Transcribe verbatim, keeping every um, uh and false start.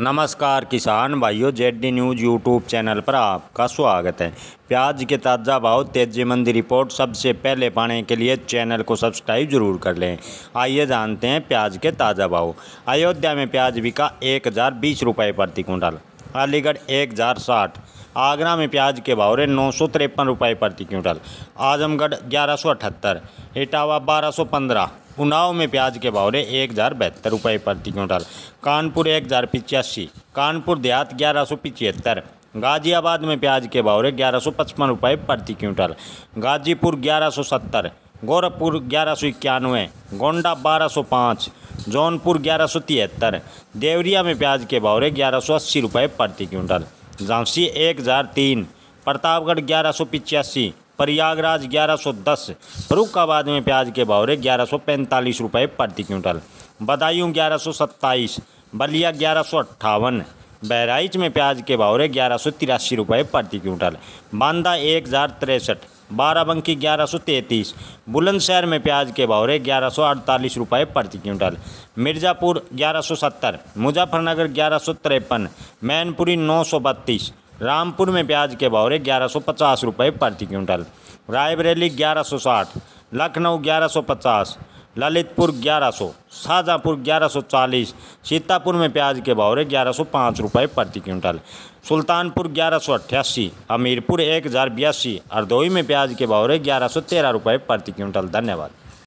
नमस्कार किसान भाइयों, Z D news YouTube channel पर आपका स्वागत है। प्याज के ताज़ा भाव तेजीमंदी रिपोर्ट सबसे पहले पाने के लिए चैनल को सब्सक्राइब जरूर कर लें। आइए जानते हैं प्याज के ताज़ा भाव। अयोध्या में प्याज बिका एक हज़ार बीस रुपये प्रति क्विंटल, अलीगढ़ एक हज़ार साठ, आगरा में प्याज के भाव रहे नौ सौ तिरपन रुपये प्रति क्विंटल, आजमगढ़ ग्यारह सौ अठहत्तर, इटावा बारह सौ पंद्रह, उन्नाव में प्याज के भाव रहे एक हज़ार बहत्तर रुपये प्रति क्विंटल, कानपुर एक हज़ार पचासी, कानपुर देहात ग्यारह सौ पचहत्तर, गाजियाबाद में प्याज के भाव रहे ग्यारह सौ पचपन रुपये प्रति क्विंटल, गाजीपुर ग्यारह सौ सत्तर, गोरखपुर ग्यारह सौ इक्यानवे, गोंडा बारह सौ पाँच, जौनपुर ग्यारह सौ तिहत्तर, देवरिया में प्याज के भाव रहे ग्यारह सौ अस्सी रुपये प्रति क्विंटल, झांसी एक हज़ार तीन, प्रतापगढ़ ग्यारह सौ पचासी, प्रयागराज ग्यारह सौ दस, फरुखाबाद में प्याज के भाव रहे ग्यारह सौ पैंतालीस रुपये प्रति क्विंटल, बदायूं ग्यारह सौ सत्ताईस, बलिया ग्यारह सौ अट्ठावन, बहराइच में प्याज के भाव रहे ग्यारह सौ तिरासी रुपये प्रति क्विंटल, बांदा एक हज़ार तिरसठ, बाराबंकी ग्यारह सौ तैंतीस, बुलंदशहर में प्याज के भाव रहे ग्यारह सौ अड़तालीस रुपये प्रति क्विंटल, मिर्ज़ापुर ग्यारह सौ सत्तर, मुजफ्फरनगर ग्यारह सौ तिरपन, मैनपुरी नौ सौ बत्तीस, रामपुर में प्याज के भाव रहे ग्यारह सौ पचास रुपये प्रति क्विंटल, रायबरेली ग्यारह सौ साठ, लखनऊ ग्यारह सौ पचास, ललितपुर ग्यारह सौ, शाहजहाँपुर ग्यारह सौ चालीस, सीतापुर में प्याज के भाव रहे ग्यारह सौ पाँच रुपये प्रति क्विंटल, सुल्तानपुर ग्यारह सौ अट्ठासी, हमीरपुर एक हज़ार बयासी, हरदोई में प्याज के भाव रहे ग्यारह सौ तेरह रुपये प्रति क्विंटल। धन्यवाद।